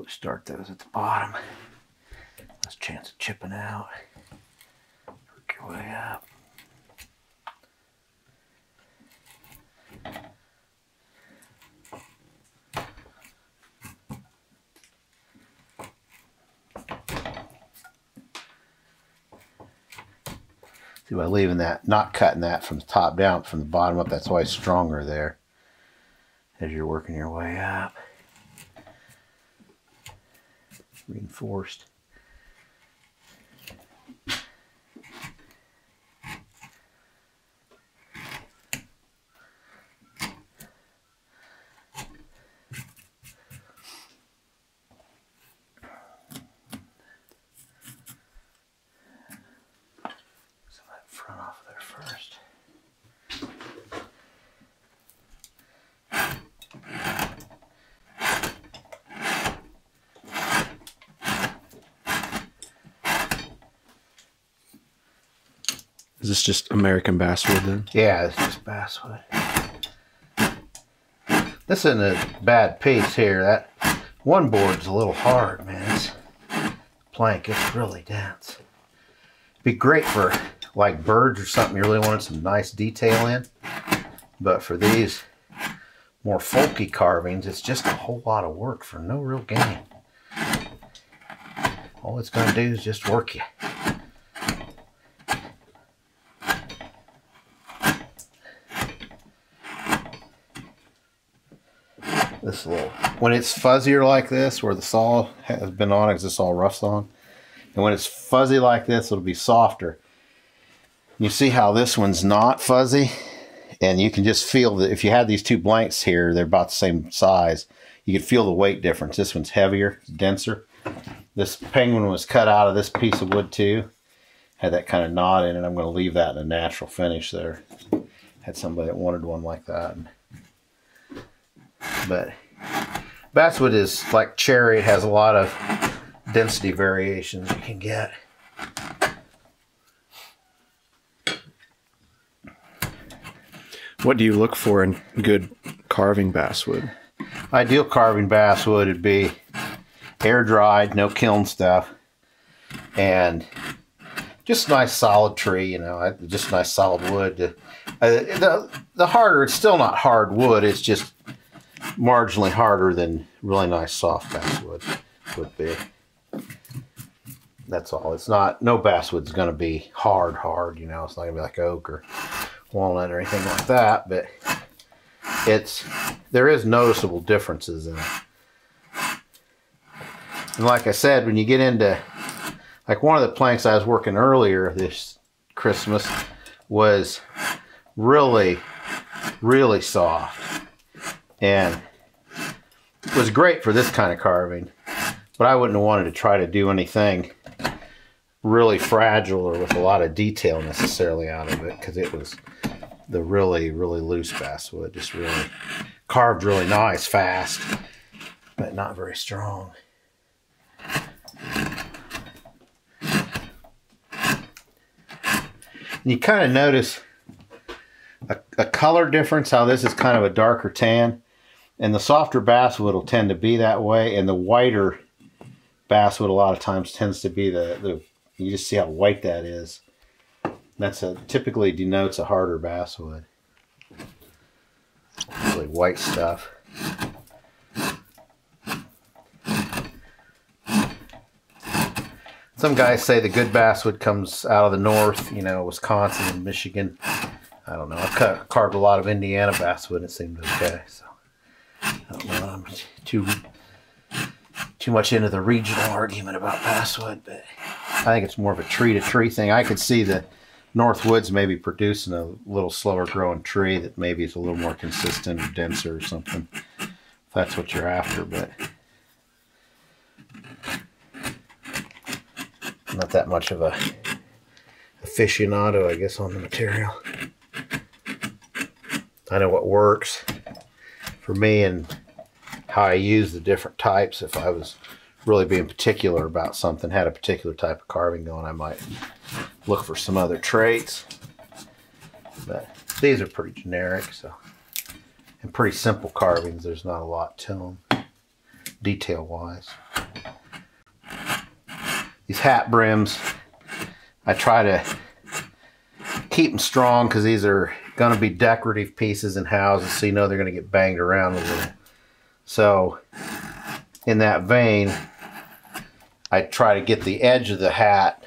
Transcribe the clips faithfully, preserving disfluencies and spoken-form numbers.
We'll start those at the bottom. Less chance of chipping out. Work your way up. See, by leaving that, not cutting that from the top down, from the bottom up, that's why it's stronger there as you're working your way up. Reinforced. Is this just American basswood then? Yeah, it's just basswood. This isn't a bad piece here. That one board's a little hard, man. It's plank, it's really dense. It'd be great for like birds or something you really wanted some nice detail in. But for these more folky carvings, it's just a whole lot of work for no real gain. All it's gonna do is just work you. This little, when it's fuzzier like this, where the saw has been on, because this all roughs on, and when it's fuzzy like this, it'll be softer. You see how this one's not fuzzy, and you can just feel that if you had these two blanks here, they're about the same size. You could feel the weight difference. This one's heavier, denser. This penguin was cut out of this piece of wood too. Had that kind of knot in it. I'm going to leave that in a natural finish there. Had somebody that wanted one like that. But basswood is like cherry. It has a lot of density variations you can get. What do you look for in good carving basswood? Ideal carving basswood would be air dried, no kiln stuff, and just nice solid tree, you know, just nice solid wood. To, uh, the, the harder, it's still not hard wood, it's just marginally harder than really nice soft basswood would be. That's all. It's not, no basswood's going to be hard, hard, you know. It's not going to be like oak or walnut or anything like that, but it's, there is noticeable differences in it. And like I said, when you get into, like one of the planks I was working earlier this Christmas was really, really soft. And it was great for this kind of carving, but I wouldn't have wanted to try to do anything really fragile or with a lot of detail necessarily out of it, because it was the really, really loose basswood, just really carved really nice, fast, but not very strong. And you kind of notice a, a color difference, how this is kind of a darker tan. And the softer basswood will tend to be that way, and the whiter basswood a lot of times tends to be the, the you just see how white that is. That's a, typically denotes a harder basswood. Really white stuff. Some guys say the good basswood comes out of the north, you know, Wisconsin and Michigan. I don't know. I've cut, carved a lot of Indiana basswood, and it seemed okay, so. I don't know, I'm too, too much into the regional argument about basswood, but I think it's more of a tree-to-tree thing. I could see the North Woods maybe producing a little slower-growing tree that maybe is a little more consistent or denser or something, if that's what you're after, but I'm not that much of a aficionado, I guess, on the material. I know what works for me and how I use the different types. If I was really being particular about something, had a particular type of carving going, I might look for some other traits. But these are pretty generic, so, and pretty simple carvings. There's not a lot to them. detail wise. These hat brims, I try to keep them strong because these are going to be decorative pieces in houses, so you know they're going to get banged around a little. So in that vein, I try to get the edge of the hat,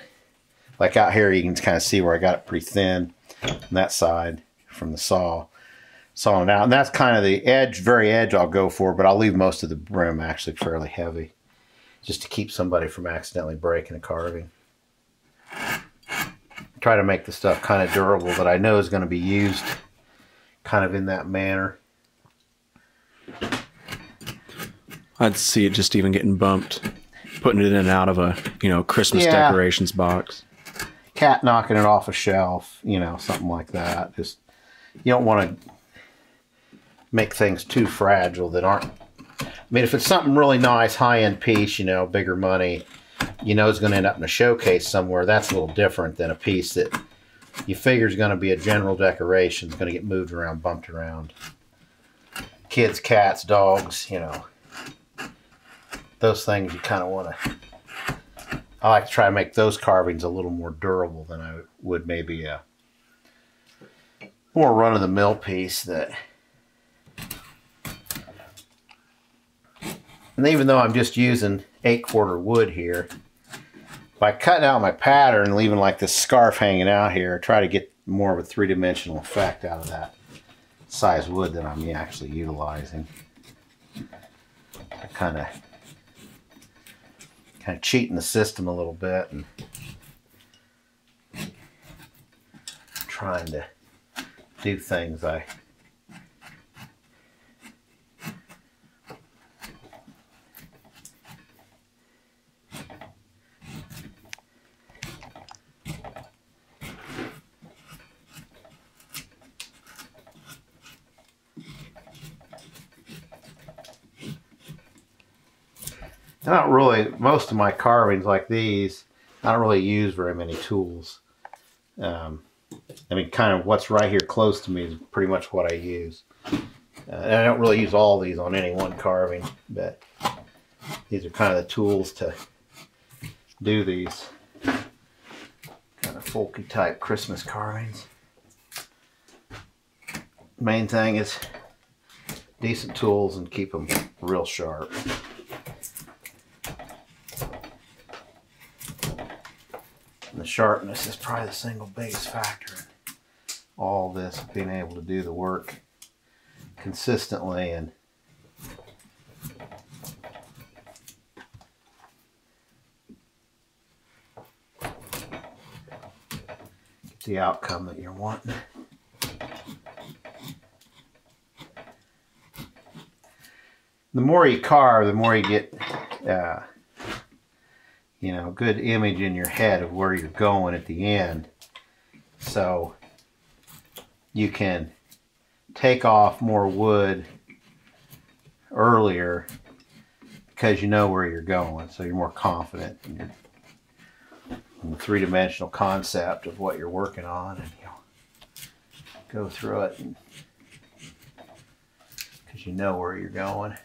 like out here you can kind of see where I got it pretty thin on that side from the saw, sawing it out. And that's kind of the edge, very edge I'll go for, but I'll leave most of the brim actually fairly heavy just to keep somebody from accidentally breaking a carving. Try to make the stuff kind of durable that I know is going to be used kind of in that manner. I'd see it just even getting bumped, putting it in and out of a, you know, Christmas yeah. decorations box. Cat knocking it off a shelf, you know, something like that. Just, you don't want to make things too fragile that aren't, I mean, if it's something really nice, high-end piece, you know, bigger money, you know, it's going to end up in a showcase somewhere. That's a little different than a piece that you figure is going to be a general decoration. It's going to get moved around, bumped around. Kids, cats, dogs, you know, those things you kind of want to, I like to try to make those carvings a little more durable than I would maybe a more run-of-the-mill piece that, and even though I'm just using eight quarter wood here, by cutting out my pattern and leaving like this scarf hanging out here, I try to get more of a three-dimensional effect out of that size wood that I'm actually utilizing. I kind of kind of cheating the system a little bit and trying to do things I not really, most of my carvings like these, I don't really use very many tools. Um, I mean, kind of what's right here close to me is pretty much what I use. Uh, and I don't really use all these on any one carving, but these are kind of the tools to do these kind of folky type Christmas carvings. Main thing is decent tools and keep them real sharp. The sharpness is probably the single biggest factor in all this, being able to do the work consistently and get the outcome that you're wanting. The more you carve, the more you get uh, you know, good image in your head of where you're going at the end. So you can take off more wood earlier because you know where you're going. So you're more confident in, your, in the three-dimensional concept of what you're working on, and you'll go through it because you know where you're going.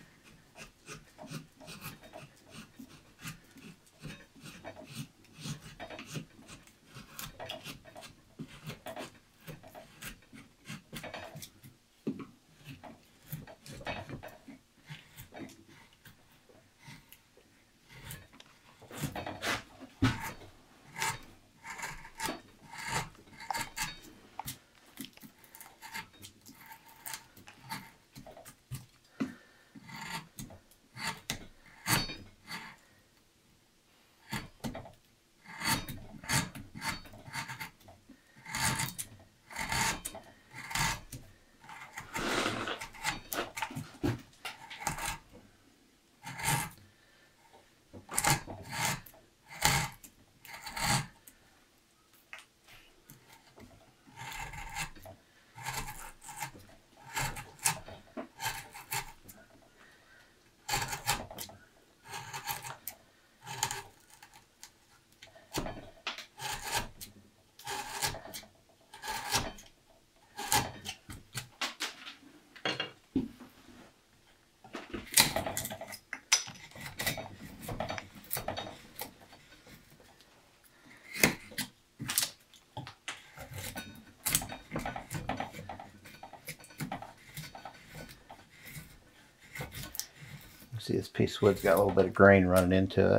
See, this piece of wood's got a little bit of grain running into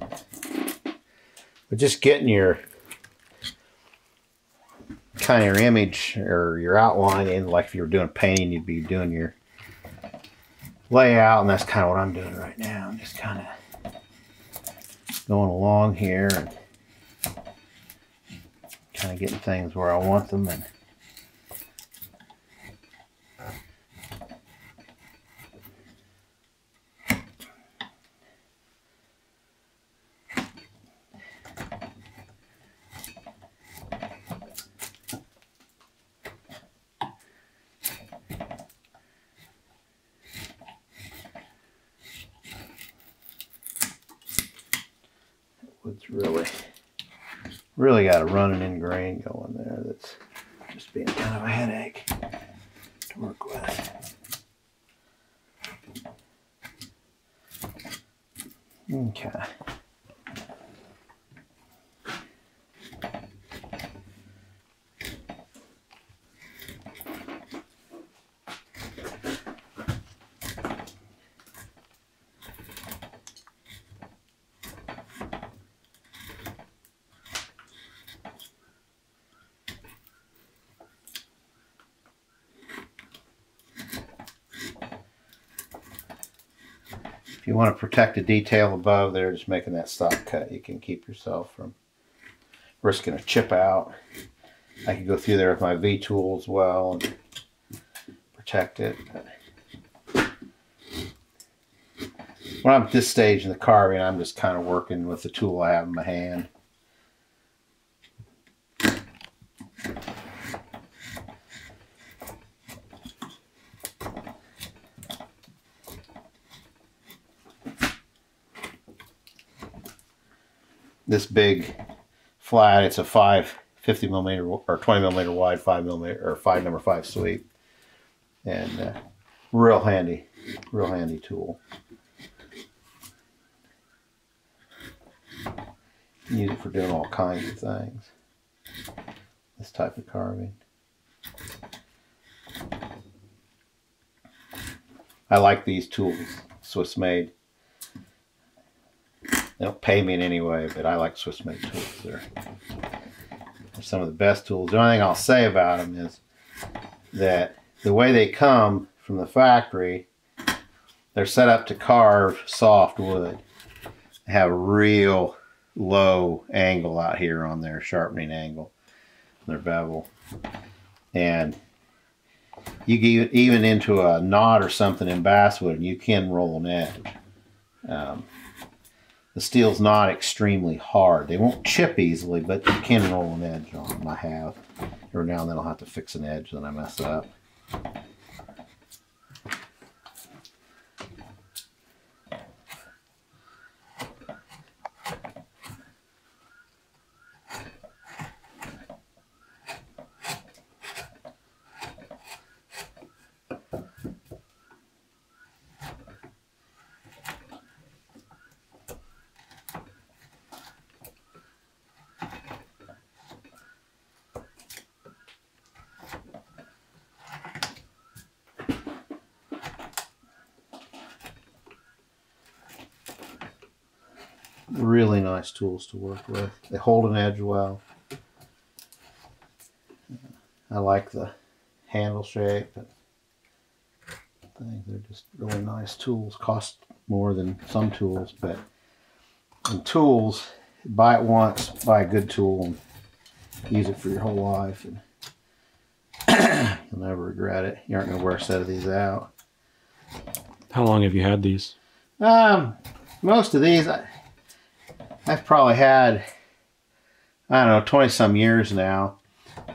it. But just getting your kind of your image or your outline in, like if you were doing painting, you'd be doing your layout, and that's kind of what I'm doing right now. I'm just kind of going along here and kind of getting things where I want them, and it's really really got a running in grain going there. That's just being kind of a headache to work with. Okay. If you want to protect the detail above there, just making that stop cut, you can keep yourself from risking a chip out. I can go through there with my V tool as well and protect it. When I'm at this stage in the carving, I'm just kind of working with the tool I have in my hand. This big flat, it's a five fifty millimeter or twenty millimeter wide, five millimeter or five number five sweep, and uh, real handy, real handy tool. Use it for doing all kinds of things. This type of carving. I like these tools, Swiss made. They don't pay me in any way, but I like Swiss made tools. They're, they're some of the best tools. The only thing I'll say about them is that the way they come from the factory, they're set up to carve soft wood. They have a real low angle out here on their sharpening angle, their bevel. And you get even into a knot or something in basswood, and you can roll an edge. Um, The steel's not extremely hard. They won't chip easily, but you can roll an edge on them. I have. Every now and then I'll have to fix an edge that I mess up. Really nice tools to work with. They hold an edge well. I like the handle shape. They're just really nice tools. Cost more than some tools, but in tools, buy it once, buy a good tool, and use it for your whole life, and you'll never regret it. You aren't going to wear a set of these out. How long have you had these? Um, most of these, I, I've probably had, I don't know, twenty some years now.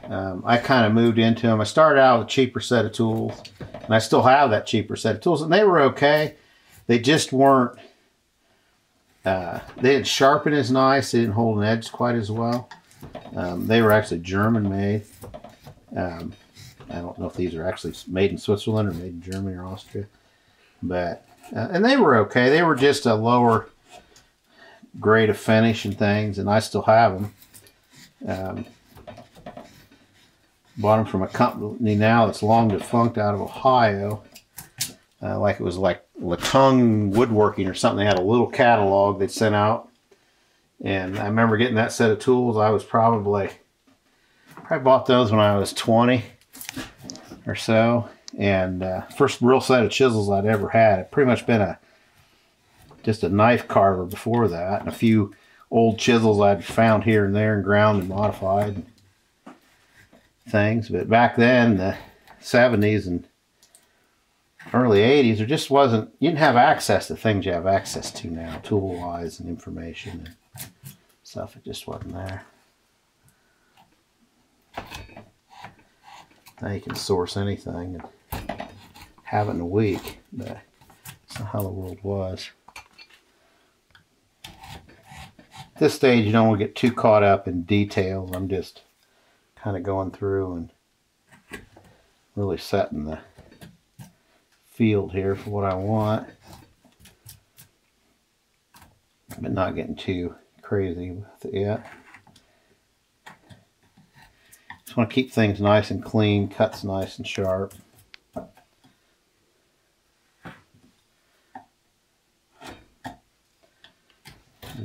Um, I kind of moved into them. I started out with a cheaper set of tools, and I still have that cheaper set of tools, and they were okay. They just weren't, uh, they didn't sharpen as nice. They didn't hold an edge quite as well. Um, they were actually German made. Um, I don't know if these are actually made in Switzerland or made in Germany or Austria, but, uh, and they were okay. They were just a lower grade of finish and things, and I still have them. Um, Bought them from a company now that's long defunct out of Ohio. Uh, like it was like Latung Woodworking or something. They had a little catalog they sent out. And I remember getting that set of tools. I was probably, I bought those when I was twenty or so. And uh, first real set of chisels I'd ever had. It'd pretty much been a just a knife carver before that. And a few old chisels I'd found here and there and ground and modified and things. But back then, the seventies and early eighties, there just wasn't, you didn't have access to things you have access to now, tool-wise and information and stuff. It just wasn't there. Now you can source anything and have it in a week, but that's not how the world was. At this stage, you don't want to get too caught up in details. I'm just kind of going through and really setting the field here for what I want, but not getting too crazy with it yet. Just want to keep things nice and clean, cuts nice and sharp.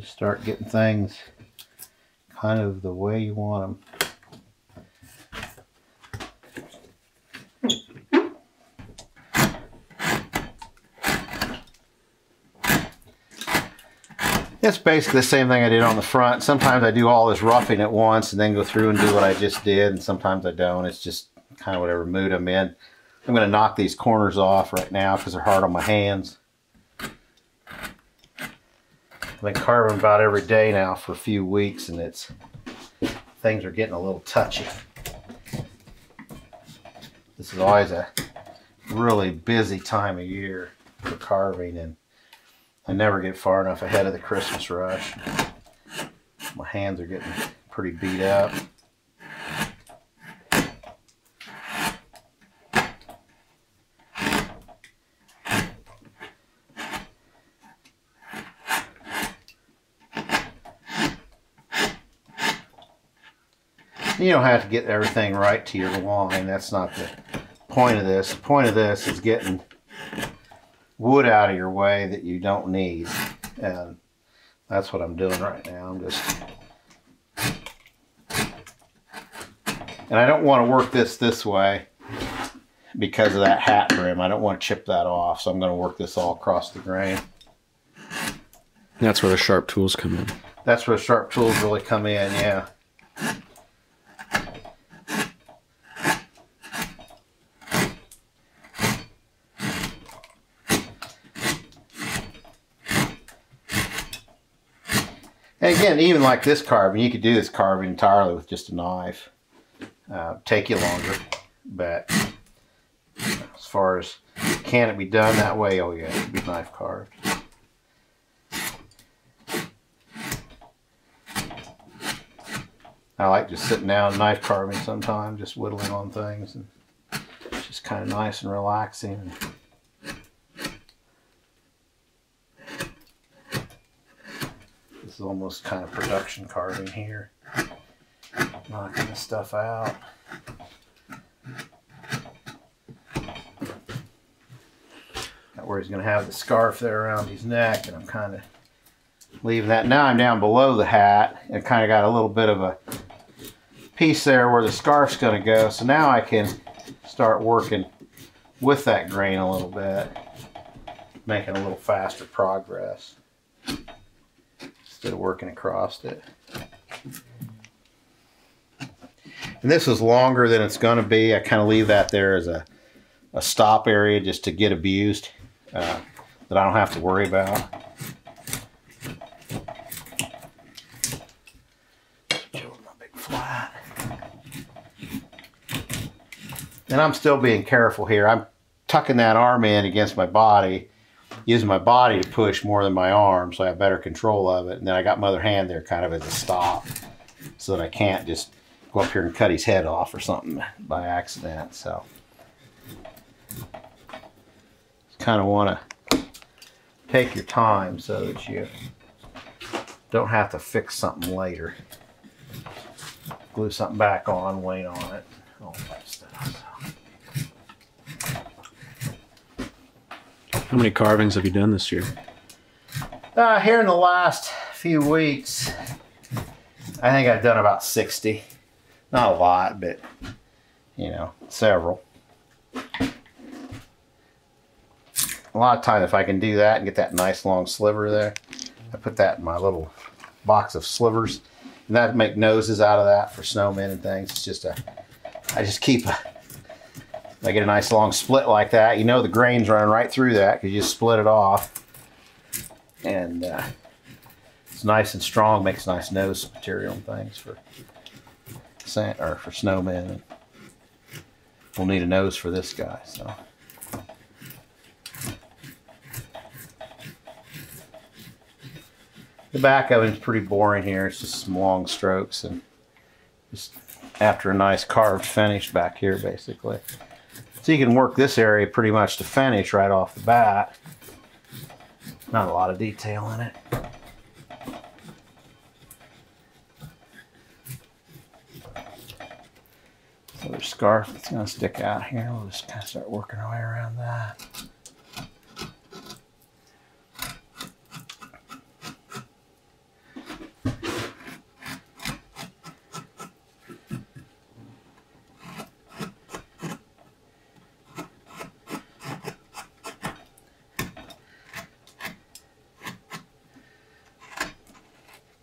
Just start getting things kind of the way you want them. It's basically the same thing I did on the front. Sometimes I do all this roughing at once and then go through and do what I just did, and sometimes I don't. It's just kind of whatever mood I'm in. I'm going to knock these corners off right now because they're hard on my hands. I've been carving about every day now for a few weeks, and it's things are getting a little touchy. This is always a really busy time of year for carving, and I never get far enough ahead of the Christmas rush. My hands are getting pretty beat up. You don't have to get everything right to your line. That's not the point of this. The point of this is getting wood out of your way that you don't need, and that's what I'm doing right now. I'm just, and I don't want to work this this way because of that hat brim. I don't want to chip that off, so I'm going to work this all across the grain. That's where the sharp tools come in. That's where the sharp tools really come in, yeah. And again, even like this carving, you could do this carving entirely with just a knife. Uh, take you longer, but as far as can it be done that way, oh yeah, it could be knife carved. I like just sitting down knife carving sometimes, just whittling on things, and it's just kind of nice and relaxing. This is almost kind of production carving here, knocking this stuff out. Got where he's going to have the scarf there around his neck, and I'm kind of leaving that. Now I'm down below the hat, and kind of got a little bit of a piece there where the scarf's going to go. So now I can start working with that grain a little bit, making a little faster progress. Instead of working across it. And this is longer than it's going to be. I kind of leave that there as a, a stop area just to get abused, uh, that I don't have to worry about. Chilling my big flat. And I'm still being careful here. I'm tucking that arm in against my body, using my body to push more than my arm, so I have better control of it. And then I got my other hand there kind of as a stop, so that I can't just go up here and cut his head off or something by accident. So just kind of want to take your time so that you don't have to fix something later. Glue something back on, wait on it, Go bust it up. How many carvings have you done this year? Uh, here in the last few weeks, I think I've done about sixty. Not a lot, but, you know, several. A lot of time, if I can do that and get that nice long sliver there, I put that in my little box of slivers. And I'd make noses out of that for snowmen and things. It's just a, I just keep a, if I get a nice long split like that, you know the grain's running right through that because you just split it off. And uh, it's nice and strong, makes nice nose material and things for scent or for snowmen. And we'll need a nose for this guy, so. The back of it is pretty boring here. It's just some long strokes and just after a nice carved finish back here, basically. So you can work this area pretty much to finish right off the bat. Not a lot of detail in it. Another scarf that's gonna stick out here. We'll just kind of start working our way around that.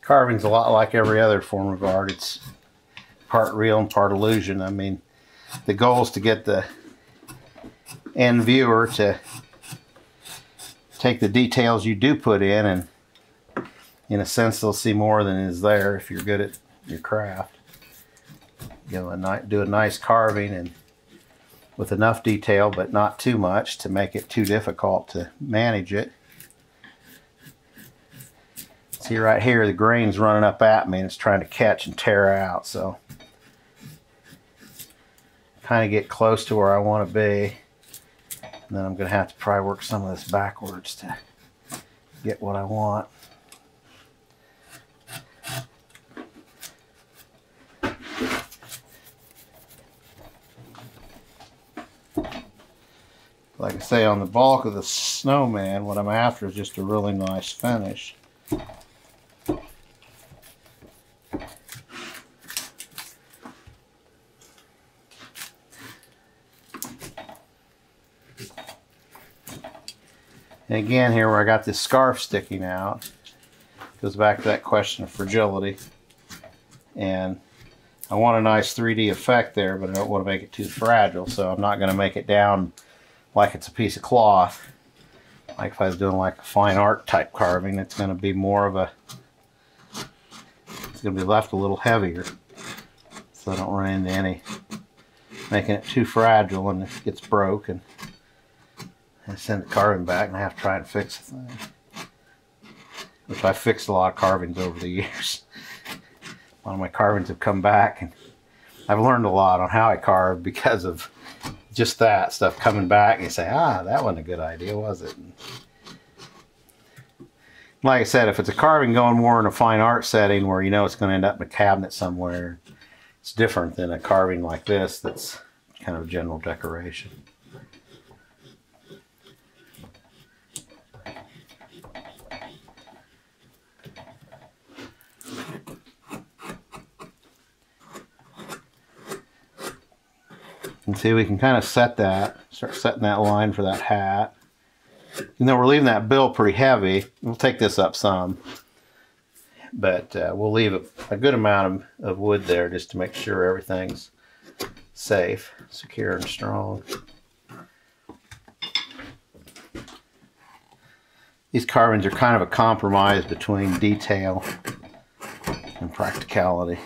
Carving's a lot like every other form of art. It's part real and part illusion. I mean, the goal is to get the end viewer to take the details you do put in, and in a sense, they'll see more than is there if you're good at your craft. You know, do a nice carving and with enough detail, but not too much to make it too difficult to manage it. See right here, the grain's running up at me and it's trying to catch and tear out, so kind of get close to where I want to be. And then I'm going to have to probably work some of this backwards to get what I want. Like I say, on the bulk of the snowman, what I'm after is just a really nice finish. And again, here where I got this scarf sticking out, goes back to that question of fragility. And I want a nice three D effect there, but I don't want to make it too fragile, so I'm not going to make it down like it's a piece of cloth. Like if I was doing like a fine art type carving, it's going to be more of a, it's going to be left a little heavier. So I don't run into any, making it too fragile and it gets broke and I send the carving back and I have to try and fix the thing. Which I fixed a lot of carvings over the years. A lot of my carvings have come back and I've learned a lot on how I carve because of just that stuff coming back and you say, ah, that wasn't a good idea, was it? And like I said, if it's a carving going more in a fine art setting where you know it's going to end up in a cabinet somewhere, it's different than a carving like this that's kind of general decoration. And see, we can kind of set that, start setting that line for that hat. You know, we're leaving that bill pretty heavy. We'll take this up some, but uh, we'll leave a, a good amount of, of wood there just to make sure everything's safe, secure, and strong. These carvings are kind of a compromise between detail and practicality.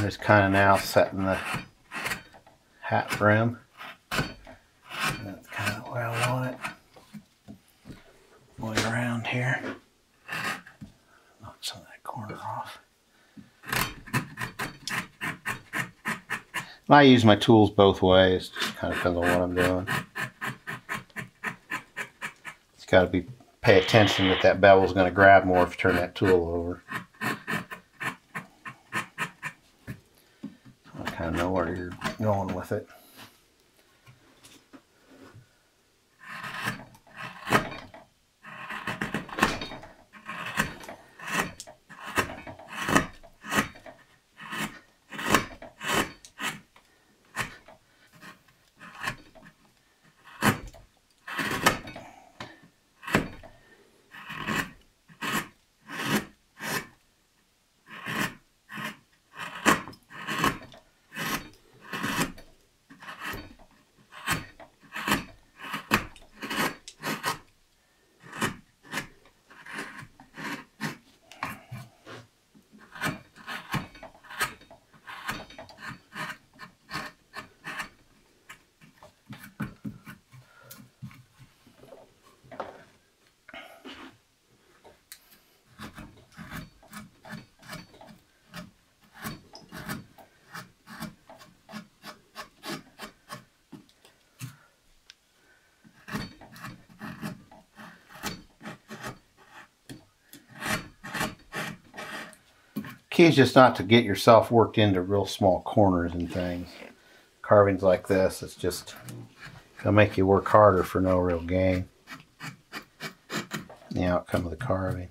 Just kind of now setting the hat brim. here. Knock some of that corner off. And I use my tools both ways. Just kind of depends on what I'm doing. It's got to be pay attention that that bevel's going to grab more if you turn that tool over. I kind of know where you're going with it. Key is just not to get yourself worked into real small corners and things. Carvings like this, it's just gonna make you work harder for no real gain. The outcome of the carving.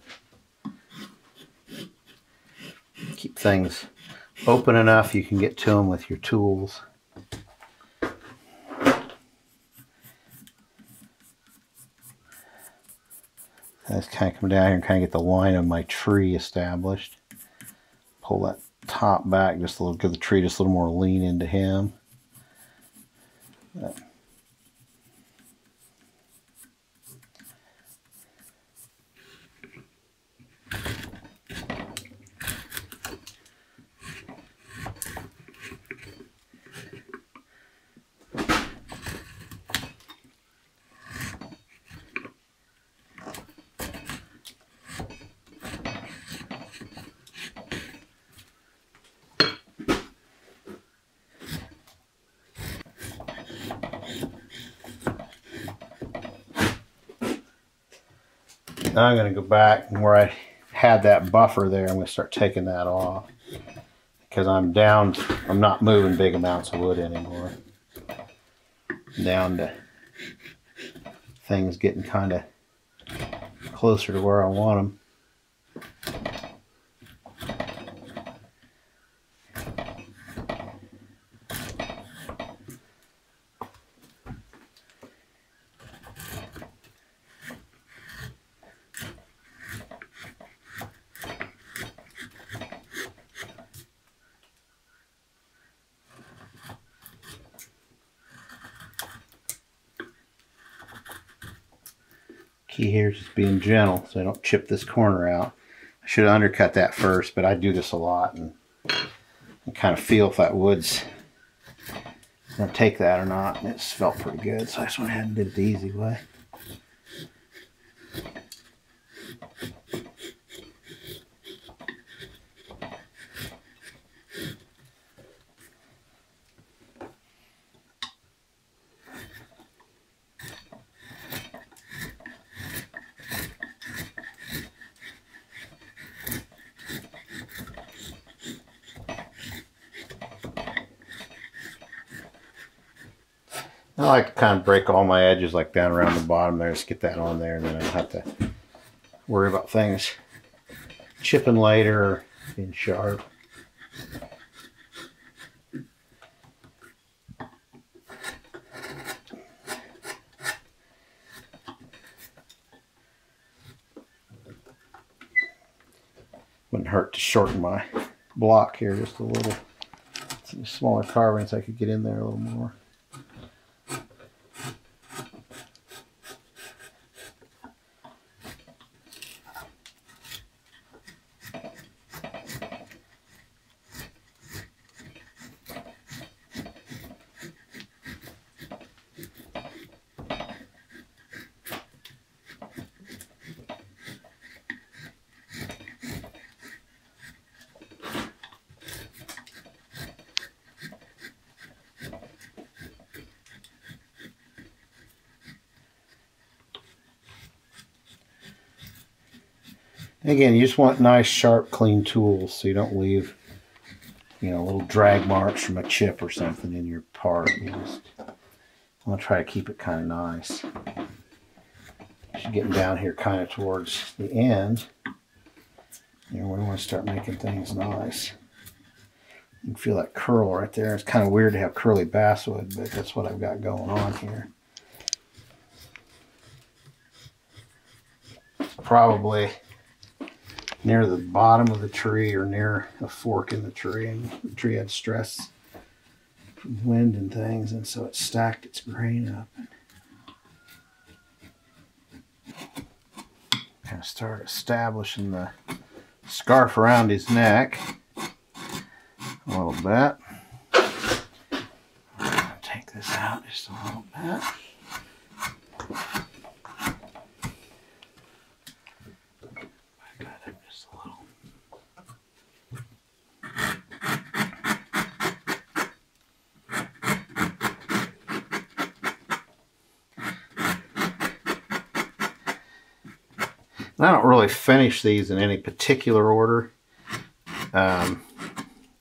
Keep things open enough you can get to them with your tools. I just kind of come down here and kind of get the line of my tree established. Pull that top back just a little, give the tree just a little more lean into him. Now I'm going to go back where I had that buffer there. I'm going to start taking that off because I'm down. I'm not moving big amounts of wood anymore. I'm down to things getting kind of closer to where I want them. Key here is just being gentle so I don't chip this corner out. I should have undercut that first, but I do this a lot and, and kind of feel if that wood's gonna take that or not. And it felt pretty good, so I just went ahead and did it the easy way. I like to kind of break all my edges like down around the bottom there, just get that on there, and then I don't have to worry about things chipping later or being sharp. Wouldn't hurt to shorten my block here just a little. Some smaller carvings I could get in there a little more. Again, you just want nice, sharp, clean tools so you don't leave, you know, little drag marks from a chip or something in your part. You just want to try to keep it kind of nice. Getting down here kind of towards the end, you know, we want to start making things nice. You can feel that curl right there. It's kind of weird to have curly basswood, but that's what I've got going on here. It's probably near the bottom of the tree or near a fork in the tree, and the tree had stress from wind and things, and so it stacked its grain up. Kind of start establishing the scarf around his neck a little bit. I'm gonna take this out just a little bit. I don't really finish these in any particular order. Um,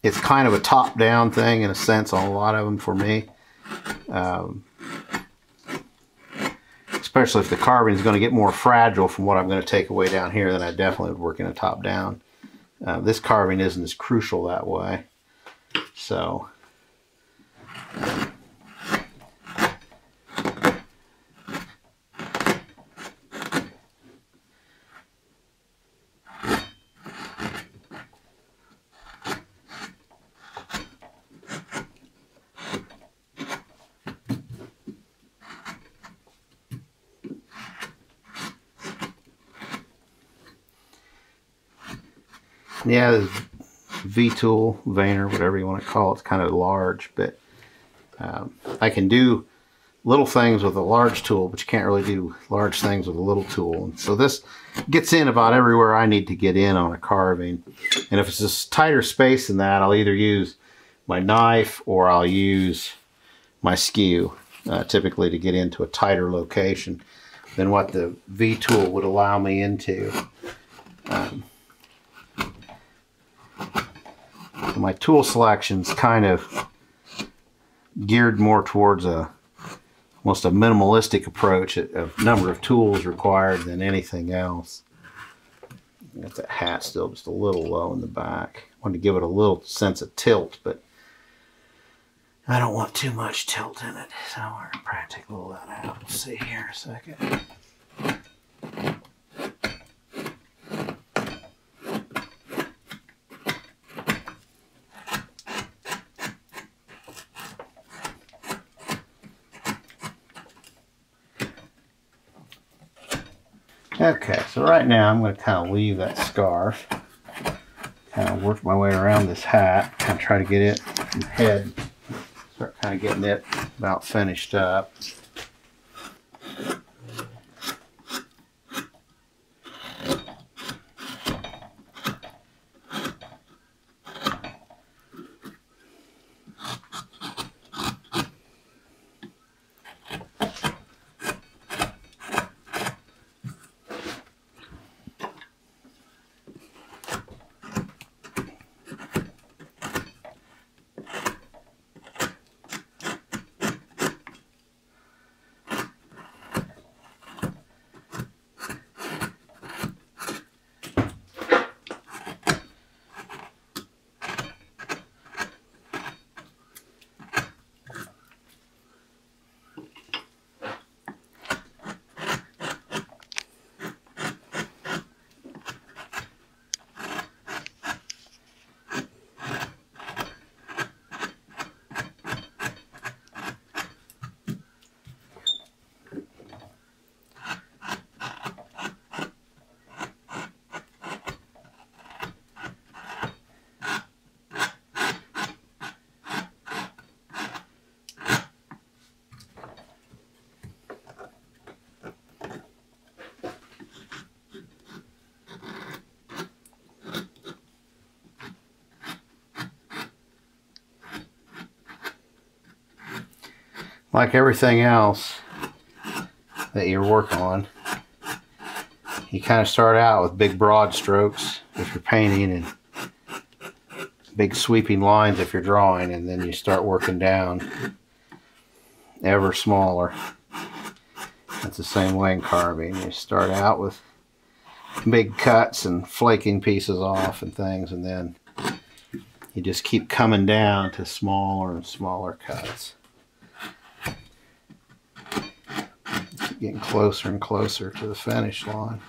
it's kind of a top-down thing in a sense on a lot of them for me. Um, especially if the carbon is going to get more fragile from what I'm going to take away down here, then I definitely would work in a top-down. Uh, this carving isn't as crucial that way. So, yeah, this V-tool, veiner, whatever you want to call it, it's kind of large, but um, I can do little things with a large tool, but you can't really do large things with a little tool. And so this gets in about everywhere I need to get in on a carving. And if it's a tighter space than that, I'll either use my knife or I'll use my skew, uh, typically to get into a tighter location than what the V-tool would allow me into. Um, My tool selection's kind of geared more towards a almost a minimalistic approach of number of tools required than anything else. Got that hat still just a little low in the back. I wanted to give it a little sense of tilt, but I don't want too much tilt in it. So I'm going to probably take a little of that out. Let's see here a second. Okay, so right now I'm going to kind of leave that scarf, kind of work my way around this hat, kind of try to get it from the head, start kind of getting it about finished up. Like everything else that you work on, you kind of start out with big broad strokes if you're painting and big sweeping lines if you're drawing, and then you start working down ever smaller. That's the same way in carving. You start out with big cuts and flaking pieces off and things, and then you just keep coming down to smaller and smaller cuts. Keep getting closer and closer to the finish line.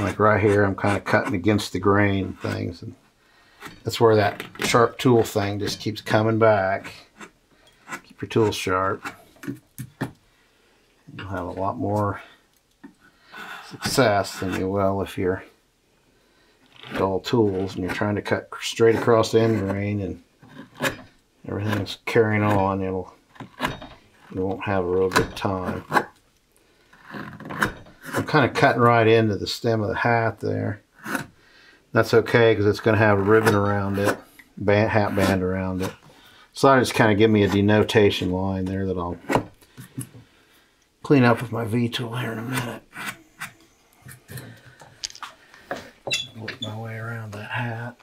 Like right here, I'm kind of cutting against the grain and things, and that's where that sharp tool thing just keeps coming back. Keep your tools sharp. You'll have a lot more success than you will if you're dull tools and you're trying to cut straight across the end grain and everything's carrying on. It'll you won't have a real good time. I'm kind of cutting right into the stem of the hat there. That's okay because it's going to have a ribbon around it, band, hat band around it. So I just kind of give me a denotation line there that I'll clean up with my V tool here in a minute. Work my way around that hat.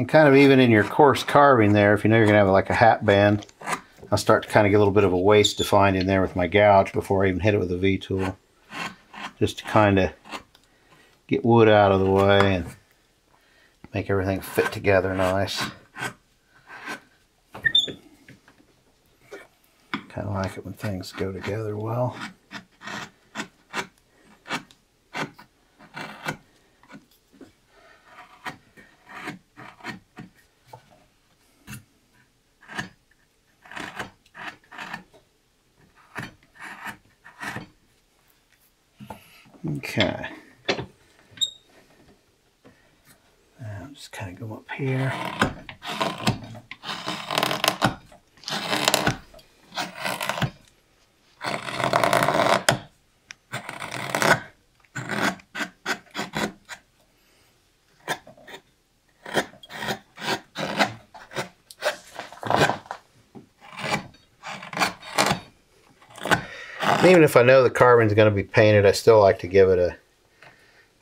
And kind of even in your coarse carving there, if you know you're going to have like a hat band, I'll start to kind of get a little bit of a waist defined in there with my gouge before I even hit it with a V tool. Just to kind of get wood out of the way and make everything fit together nice. Kind of like it when things go together well. Okay. Now just kind of go up here. Even if I know the carving's going to be painted, I still like to give it a,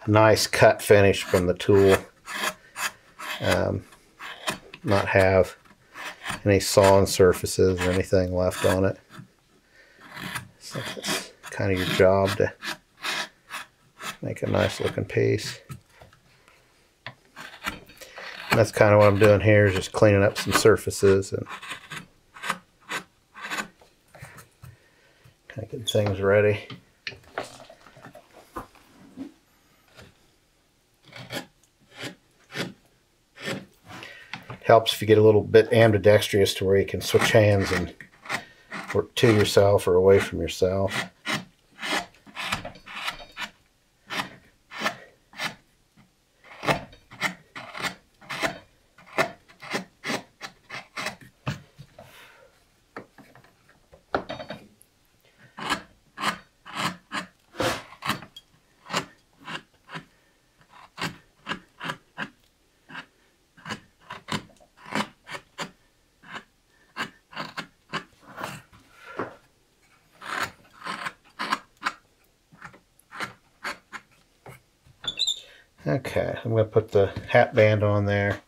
a nice cut finish from the tool. Um, not have any sawn surfaces or anything left on it. So that's kind of your job to make a nice looking piece. And that's kind of what I'm doing here, is just cleaning up some surfaces and getting things ready. Helps if you get a little bit ambidextrous to where you can switch hands and work to yourself or away from yourself. Okay, I'm going to put the hat band on there,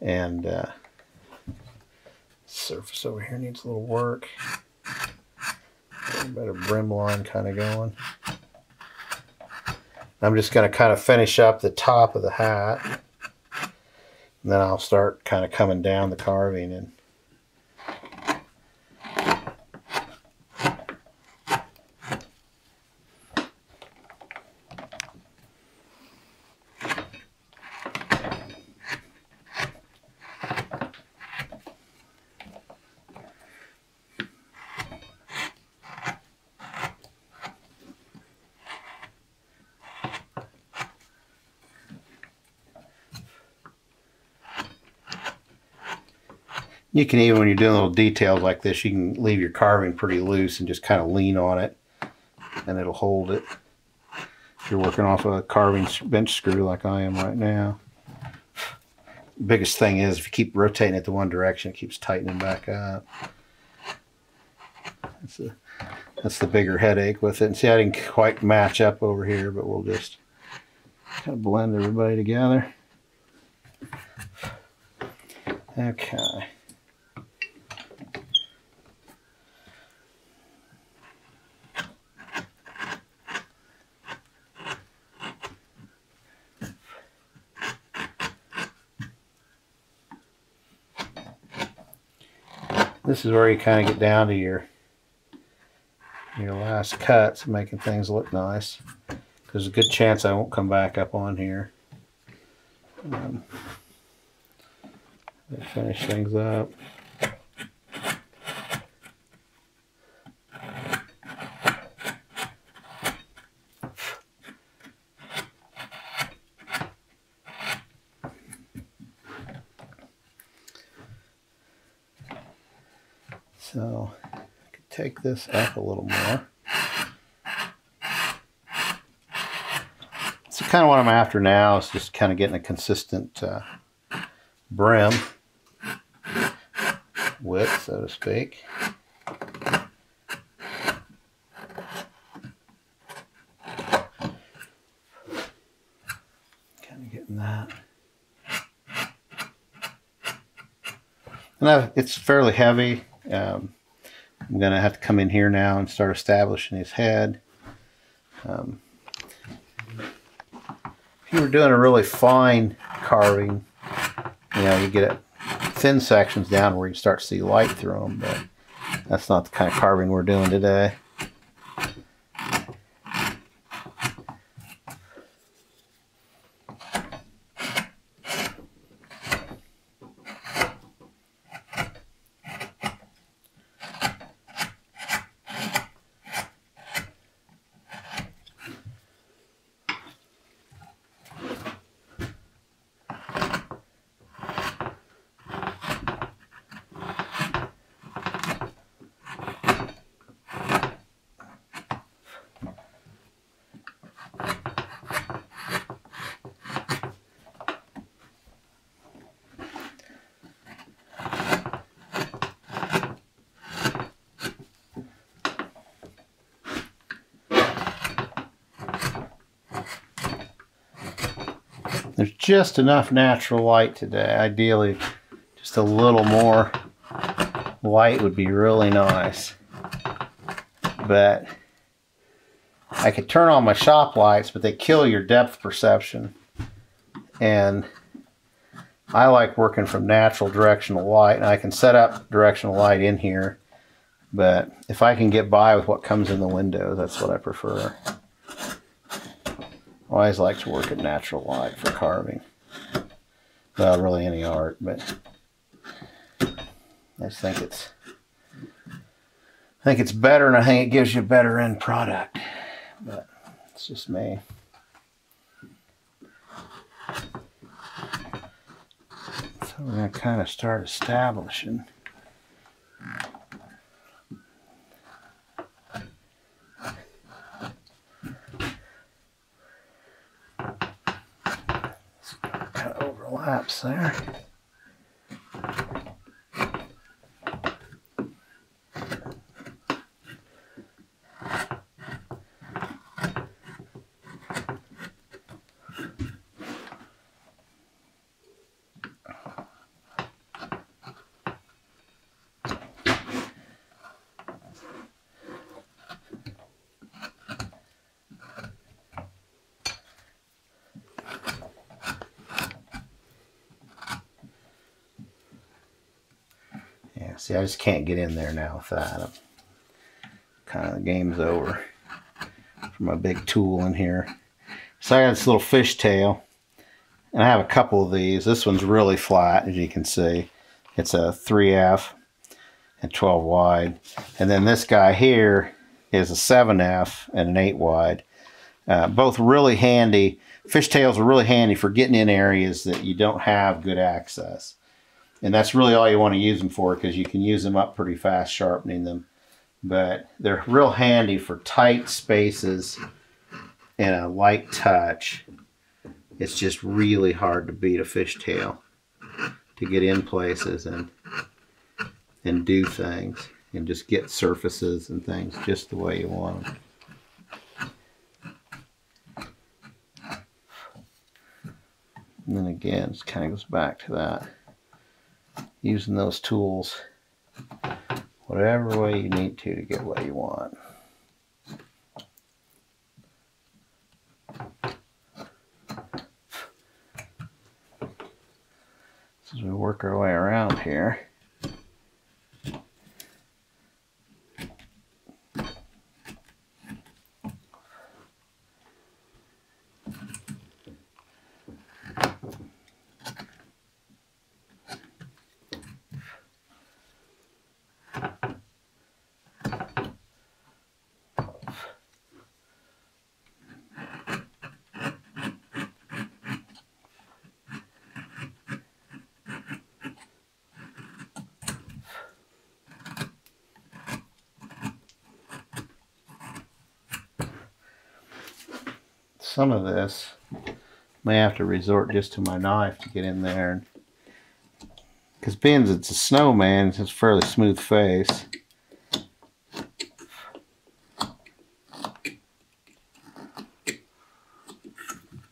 and uh, surface over here needs a little work. Got a better brim line kind of going. I'm just going to kind of finish up the top of the hat And then I'll start kind of coming down the carving and you can, even when you're doing little details like this, you can leave your carving pretty loose and just kind of lean on it and it'll hold it. If you're working off a carving bench screw like I am right now. The biggest thing is if you keep rotating it the one direction, it keeps tightening back up. That's the, that's the bigger headache with it. And see, I didn't quite match up over here, but we'll just kind of blend everybody together. Okay. This is where you kind of get down to your your last cuts, making things look nice. There's a good chance I won't come back up on here. Um, finish things up. So I could take this up a little more. So kind of what I'm after now is just kind of getting a consistent uh, brim width, so to speak. Kind of getting that. And I've, it's fairly heavy. Um, I'm going to have to come in here now and start establishing his head. Um, if you were doing a really fine carving, you know, you get thin sections down where you start to see light through them, but that's not the kind of carving we're doing today. There's just enough natural light today. Ideally, just a little more light would be really nice. But I could turn on my shop lights, but they kill your depth perception. And I like working from natural directional light, and I can set up directional light in here. But if I can get by with what comes in the window, that's what I prefer. I always like to work at natural light for carving. Well, really any art, but I just think it's I think it's better, and I think it gives you a better end product. But it's just me. So we're gonna kind of start establishing. Laps there. See, I just can't get in there now without them. Kind of the game's over for my big tool in here. So I got this little fish tail, and I have a couple of these. This one's really flat, as you can see. It's a three F and twelve wide. And then this guy here is a seven F and an eight wide. Uh, both really handy. Fish tails are really handy for getting in areas that you don't have good access. And that's really all you want to use them for, because you can use them up pretty fast sharpening them. But they're real handy for tight spaces and a light touch. It's just really hard to beat a fishtail to get in places and and do things and just get surfaces and things just the way you want them. And then again, it kind of goes back to that. Using those tools whatever way you need to to get what you want. So as we work our way around here, some of this may have to resort just to my knife to get in there, because being that it's a snowman, it's a fairly smooth face.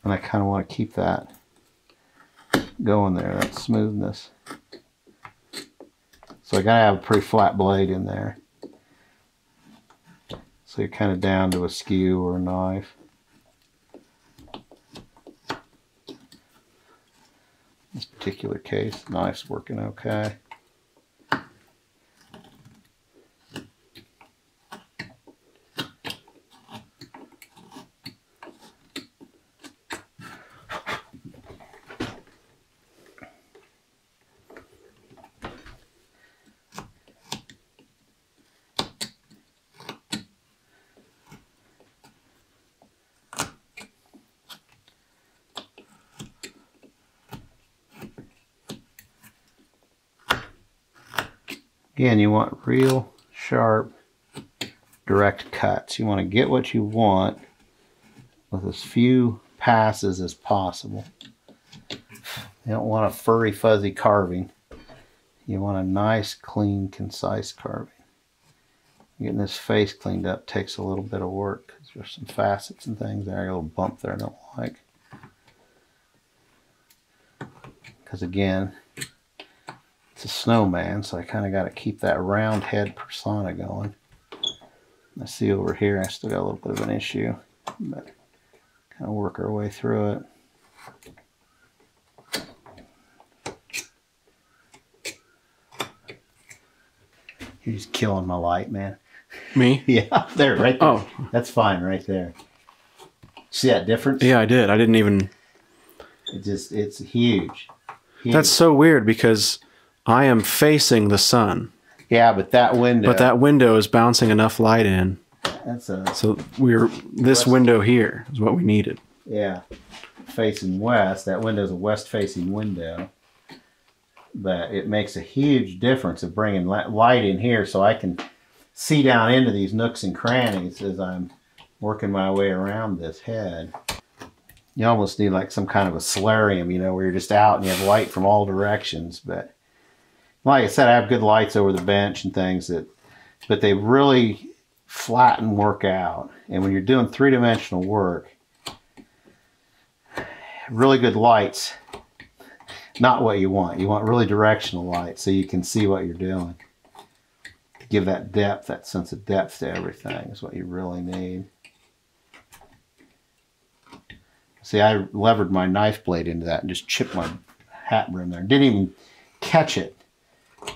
And I kind of want to keep that going there, that smoothness. So I gotta have a pretty flat blade in there. So you're kind of down to a skew or a knife. This particular case, knife's working okay. Again, you want real sharp, direct cuts. You want to get what you want with as few passes as possible. You don't want a furry, fuzzy carving. You want a nice, clean, concise carving. Getting this face cleaned up takes a little bit of work, because there's some facets and things there. A little bump there I don't like. Because again, it's a snowman, so I kind of got to keep that round head persona going. I see over here I still got a little bit of an issue, but kind of work our way through it. You're just killing my light, man. Me? Yeah, there, right there. Oh. That's fine right there. See that difference? Yeah, I did. I didn't even... It just, it's huge. huge. That's so weird, because I am facing the sun. Yeah, but that window. But that window is bouncing enough light in. That's a. So we're this west. Window here is what we needed. Yeah, facing west. That window is a west-facing window. But it makes a huge difference of bringing light in here, so I can see down into these nooks and crannies as I'm working my way around this head. You almost need like some kind of a solarium, you know, where you're just out and you have light from all directions, but. Like I said, I have good lights over the bench and things, that, but they really flatten work out. And when you're doing three-dimensional work, really good lights, not what you want. You want really directional light so you can see what you're doing. To give that depth, that sense of depth to everything is what you really need. See, I levered my knife blade into that and just chipped my hat brim there. Didn't even catch it.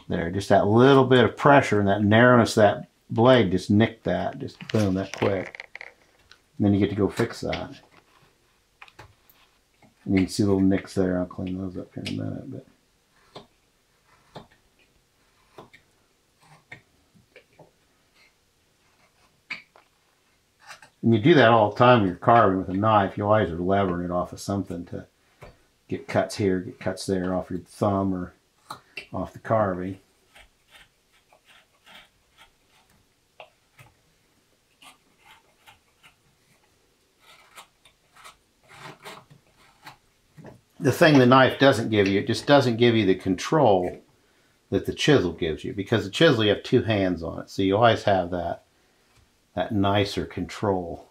There, just that little bit of pressure and that narrowness of that blade just nicked that, just boom, that quick. And then you get to go fix that. And you can see little nicks there. I'll clean those up here in a minute. But and you do that all the time when you're carving with a knife. You always are levering it off of something to get cuts here, get cuts there off your thumb or off the carving. The thing the knife doesn't give you, it just doesn't give you the control that the chisel gives you, because the chisel you have two hands on it, so you always have that that nicer control.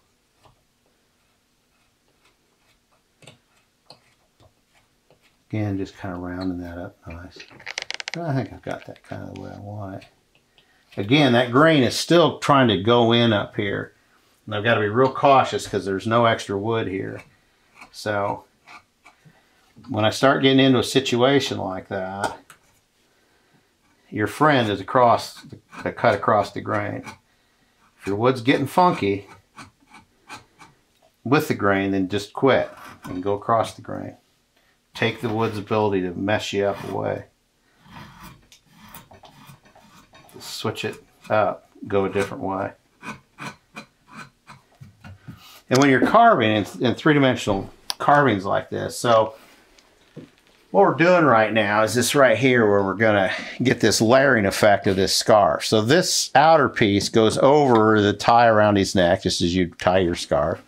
Again, just kind of rounding that up nice. I think I've got that kind of the way I want it. Again, that grain is still trying to go in up here. And I've got to be real cautious because there's no extra wood here. So when I start getting into a situation like that, your friend is across, the cut across the grain. If your wood's getting funky with the grain, then just quit and go across the grain. Take the wood's ability to mess you up away. Just switch it up, go a different way. And when you're carving in, in three-dimensional carvings like this, so what we're doing right now is this right here where we're gonna get this layering effect of this scarf. So this outer piece goes over the tie around his neck, just as you tie your scarf.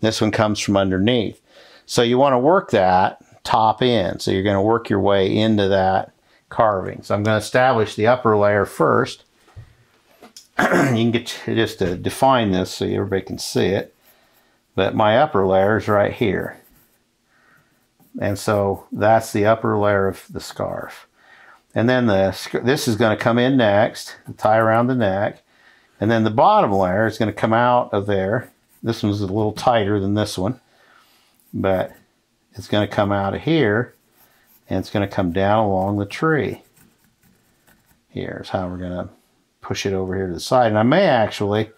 This one comes from underneath. So you wanna work that top end. So you're gonna work your way into that carving. So I'm gonna establish the upper layer first. You can get to, just to define this so everybody can see it. But my upper layer is right here. And so that's the upper layer of the scarf. And then the this is going to come in next, tie around the neck. And then the bottom layer is going to come out of there. This one's a little tighter than this one, but it's going to come out of here and it's going to come down along the tree. Here's how we're going to push it over here to the side. And I may actually,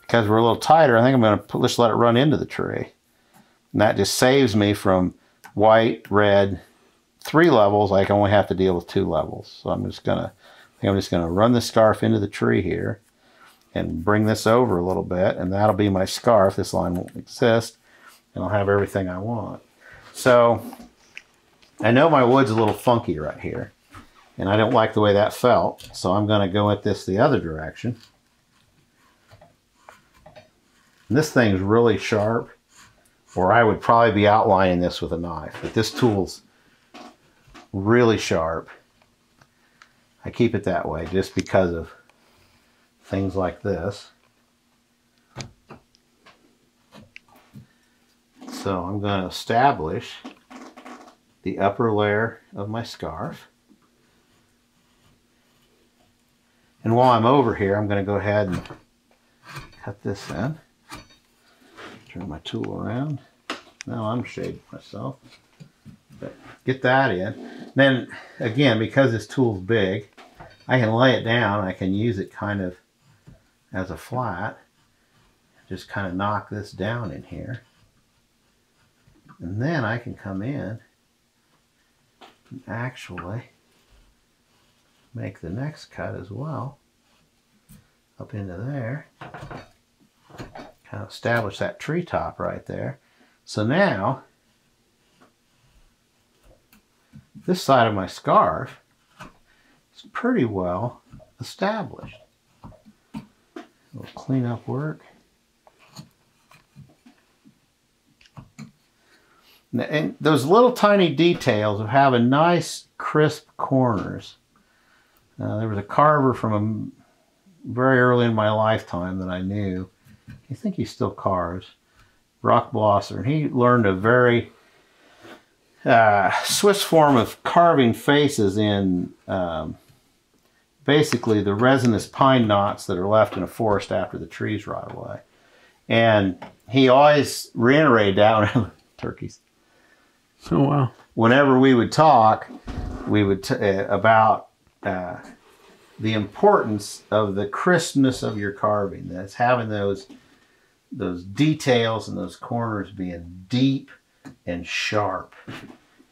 because we're a little tighter, I think I'm going to just let it run into the tree. And that just saves me from white, red, three levels. I only have to deal with two levels. So I'm just gonna, I think I'm just gonna run the scarf into the tree here and bring this over a little bit, and that'll be my scarf. This line won't exist, and I'll have everything I want. So I know my wood's a little funky right here, and I don't like the way that felt. So I'm gonna go at this the other direction. And this thing's really sharp, or I would probably be outlining this with a knife. But this tool's really sharp. I keep it that way just because of things like this. So I'm going to establish the upper layer of my scarf. And while I'm over here, I'm going to go ahead and cut this in. Turn my tool around. Now I'm shading myself. But get that in. Then again, because this tool's big, I can lay it down. I can use it kind of as a flat. Just kind of knock this down in here. And then I can come in and actually make the next cut as well. Up into there. Kind of establish that treetop right there. So now, this side of my scarf is pretty well established. A little cleanup work. And those little tiny details of having nice, crisp corners. Uh, there was a carver from a, very early in my lifetime that I knew. I think he still carves, Rock Blosser. And he learned a very uh, Swiss form of carving faces in um, basically the resinous pine knots that are left in a forest after the trees rot away. And he always reiterated that. Turkeys. Oh, wow. Whenever we would talk, we would t uh, about uh, the importance of the crispness of your carving. That's having those those details and those corners being deep and sharp.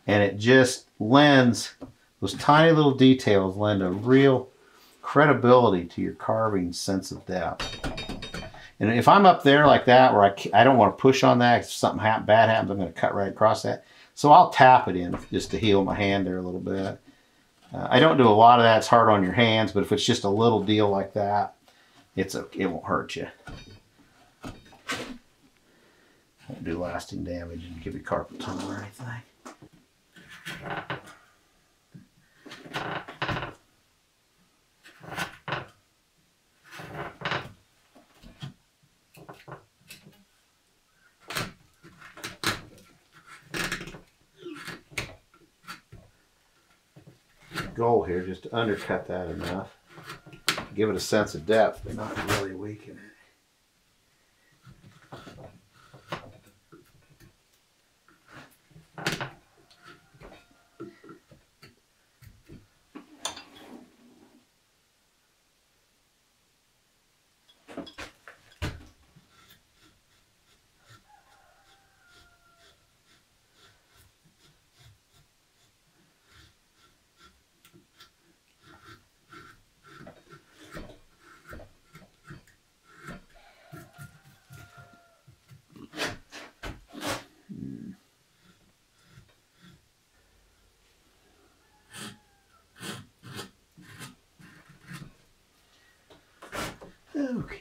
And it just lends, those tiny little details lend a real credibility to your carving's sense of depth. And if I'm up there like that, where I, I don't want to push on that, if something happen, bad happens, I'm going to cut right across that. So I'll tap it in just to heal my hand there a little bit. Uh, I don't do a lot of that. It's hard on your hands, but if it's just a little deal like that, it's a, it won't hurt you. Won't do lasting damage and give you carpal tunnel or anything. Goal here, just to undercut that enough, give it a sense of depth, but not really weaken it. Okay. Okay.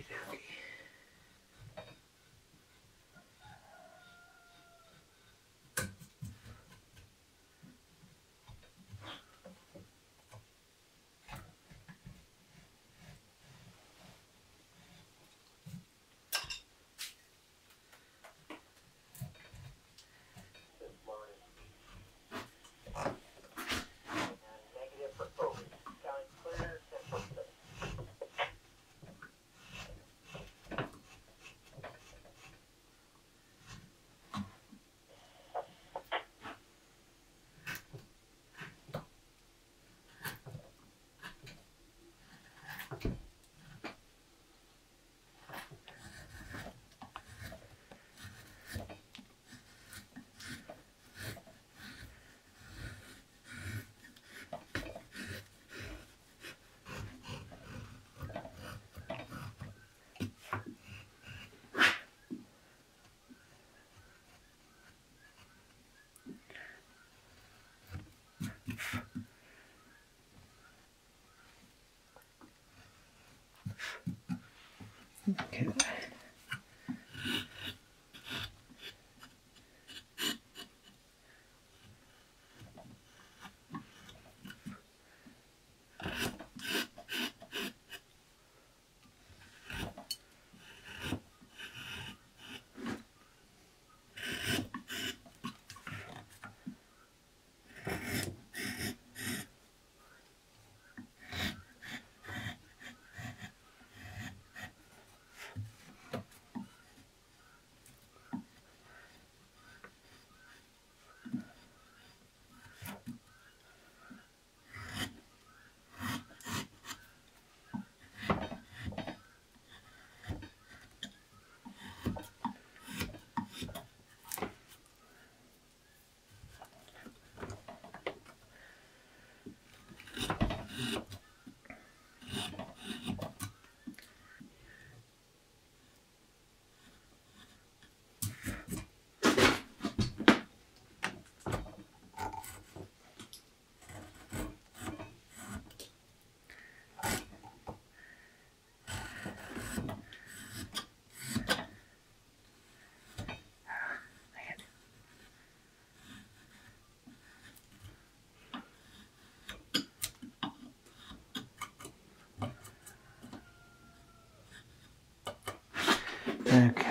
Okay.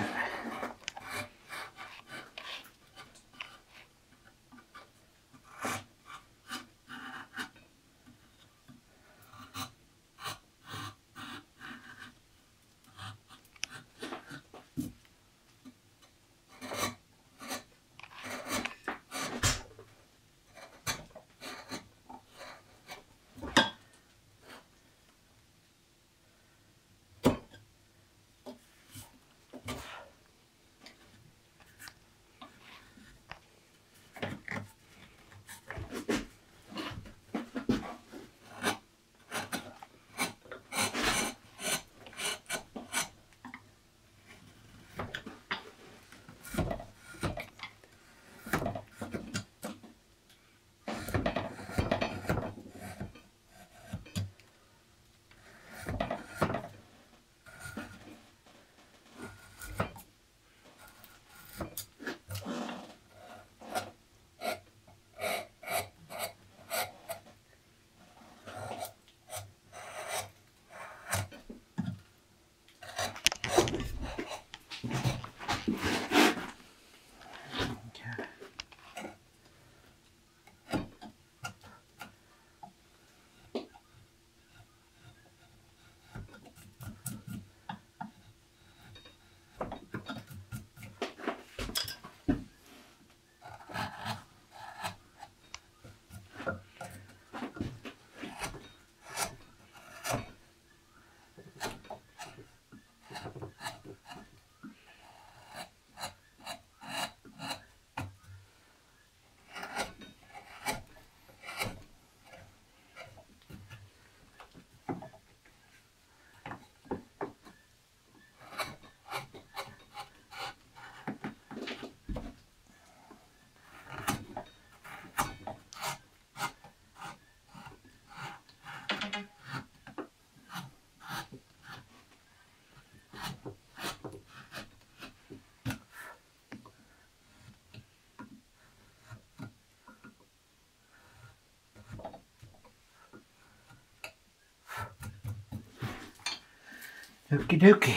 Okie dokie.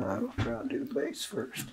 I'll try to do the base first.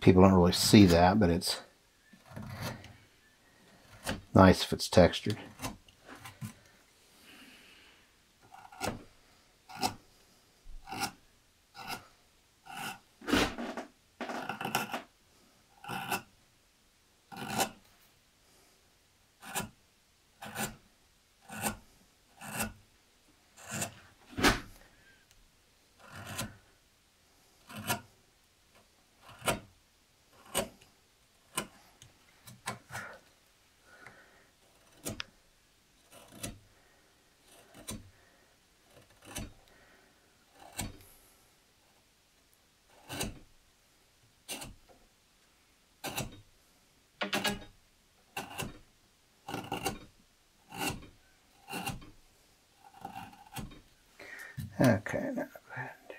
People don't really see that, but it's nice if it's textured. Okay, now go ahead and do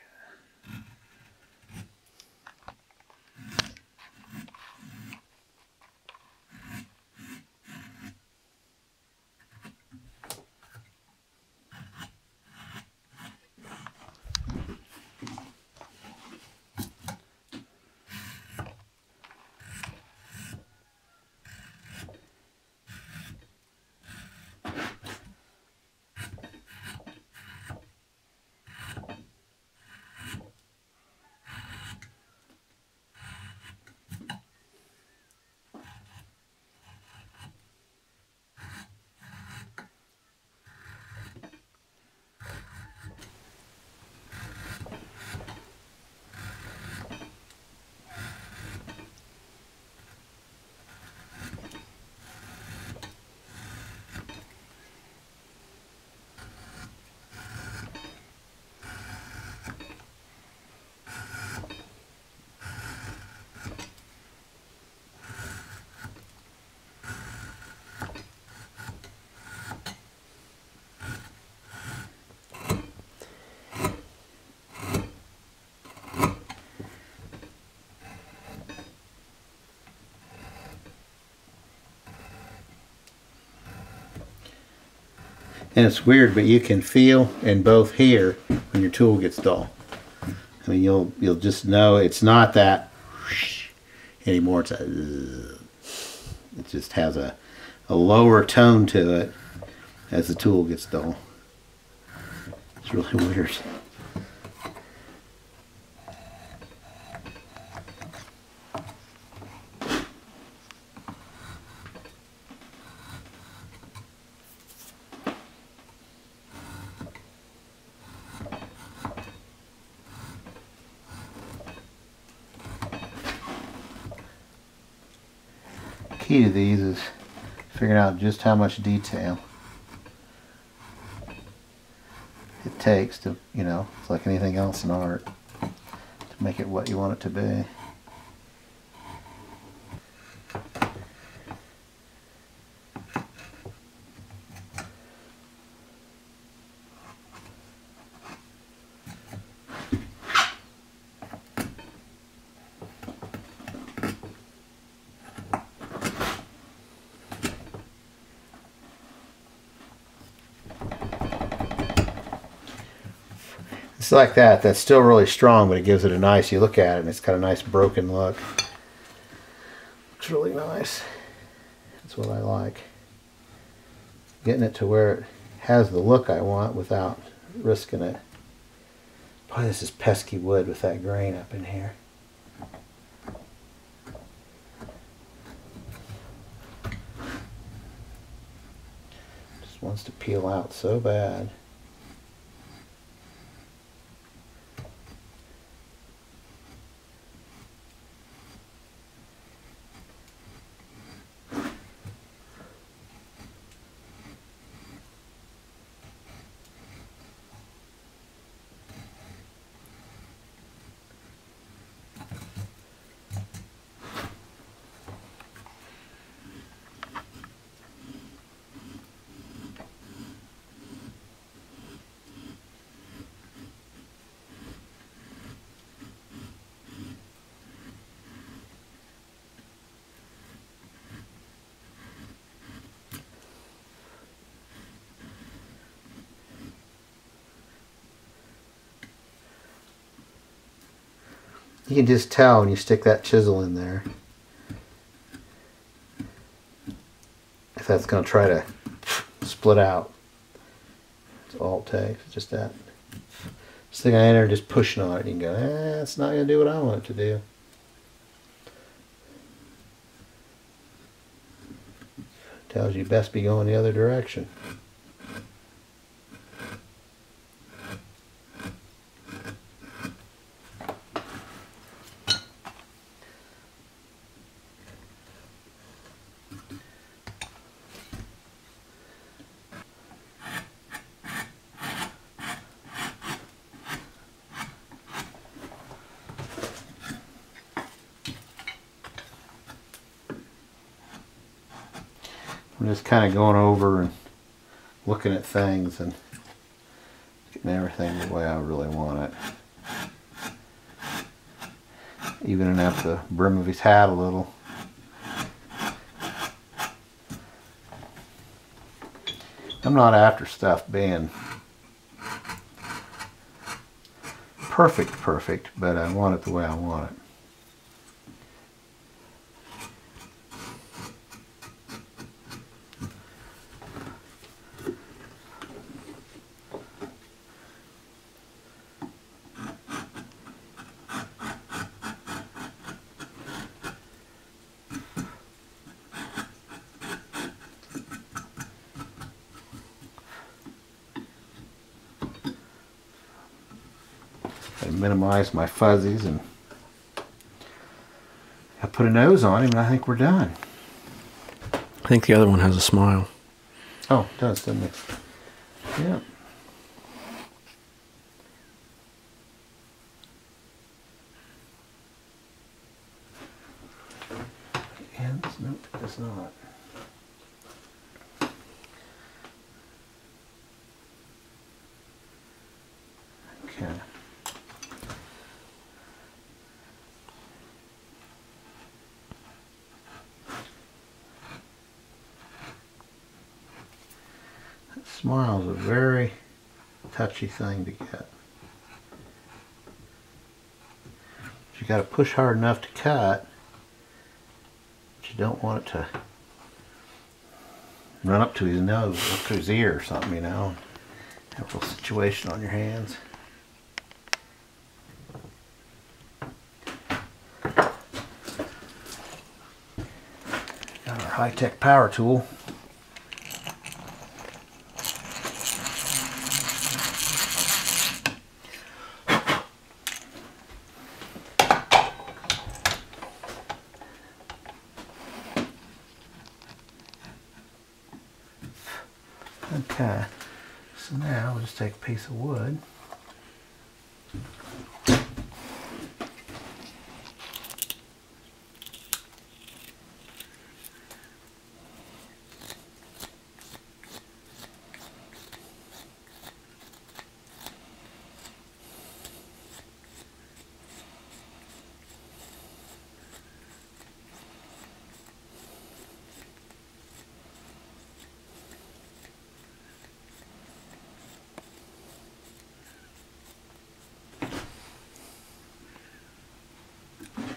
And it's weird, but you can feel in both here when your tool gets dull. I mean, you'll you'll just know it's not that anymore. It's a, it just has a, a lower tone to it as the tool gets dull. It's really weird. Key to these is figuring out just how much detail it takes to, you know, it's like anything else in art, to make it what you want it to be. It's like that, that's still really strong, but it gives it a nice, you look at it and it's got a nice broken look. Looks really nice. That's what I like. Getting it to where it has the look I want without risking it. Boy, this is pesky wood with that grain up in here. just wants to peel out so bad. You can just tell when you stick that chisel in there if that's going to try to split out. It's all it takes, just that. Sticking in there, just pushing on it, you can go, eh, it's not going to do what I want it to do. Tells you best be going the other direction. I'm just kind of going over and looking at things and getting everything the way I really want it. Evening up the brim of his hat a little. I'm not after stuff being perfect, perfect, but I want it the way I want it. Minimize my fuzzies, and I put a nose on him, and I think we're done. I think the other one has a smile. Oh, it does, doesn't it? Yeah. And nope, it does not. Okay. Smile is a very touchy thing to get. You got to push hard enough to cut, but you don't want it to run up to his nose, up to his ear or something, you know. Have a little situation on your hands. Got our high-tech power tool. Okay, so now we'll just take a piece of wood.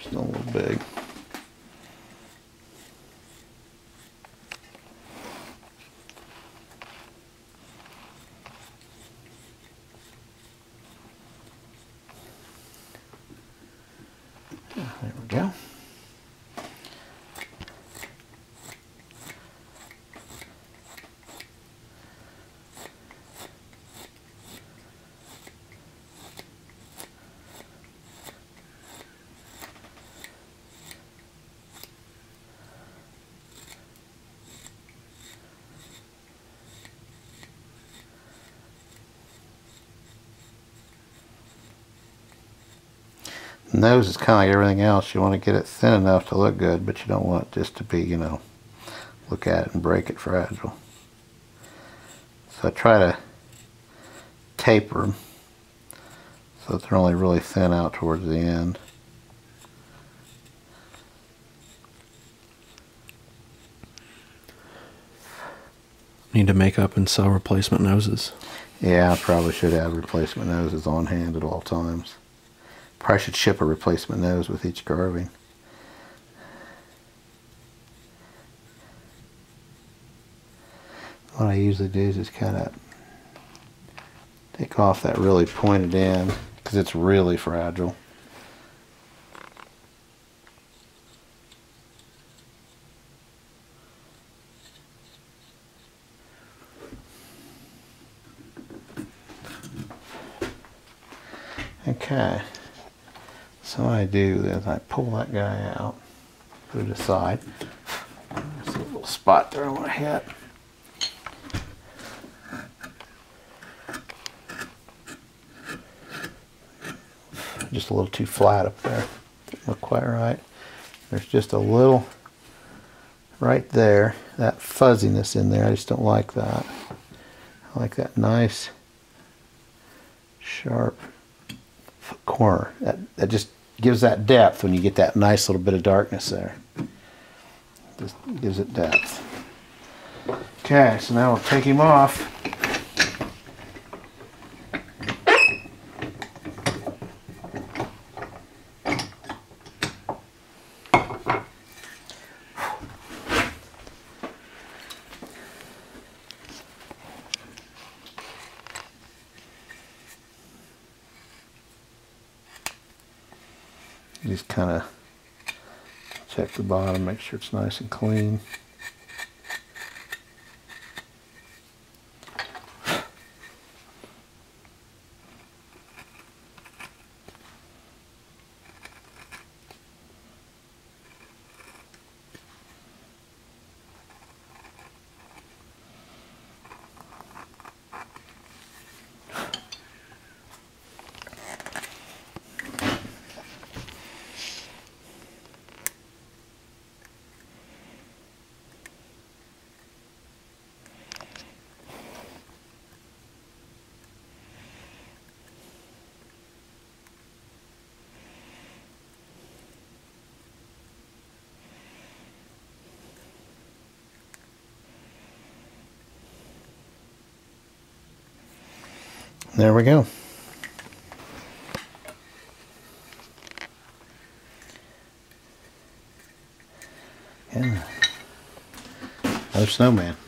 Still a little big. Oh, there we go. nose is kind of like everything else. You want to get it thin enough to look good, but you don't want it just to be, you know, look at it and break it fragile. So I try to taper them so that they're only really thin out towards the end. Need to make up and sell replacement noses. Yeah, I probably should have replacement noses on hand at all times. Probably should ship a replacement nose with each carving. What I usually do is just kind of take off that really pointed end because it's really fragile. Okay, so what I do is I pull that guy out, put it aside. There's a little spot there I want to hit. Just a little too flat up there. Didn't look quite right. There's just a little right there, that fuzziness in there. I just don't like that. I like that nice, sharp corner. That, that just gives that depth when you get that nice little bit of darkness there. Just gives it depth. Okay, so now we'll take him off. Just kind of check the bottom, make sure it's nice and clean. There we go. And another snowman.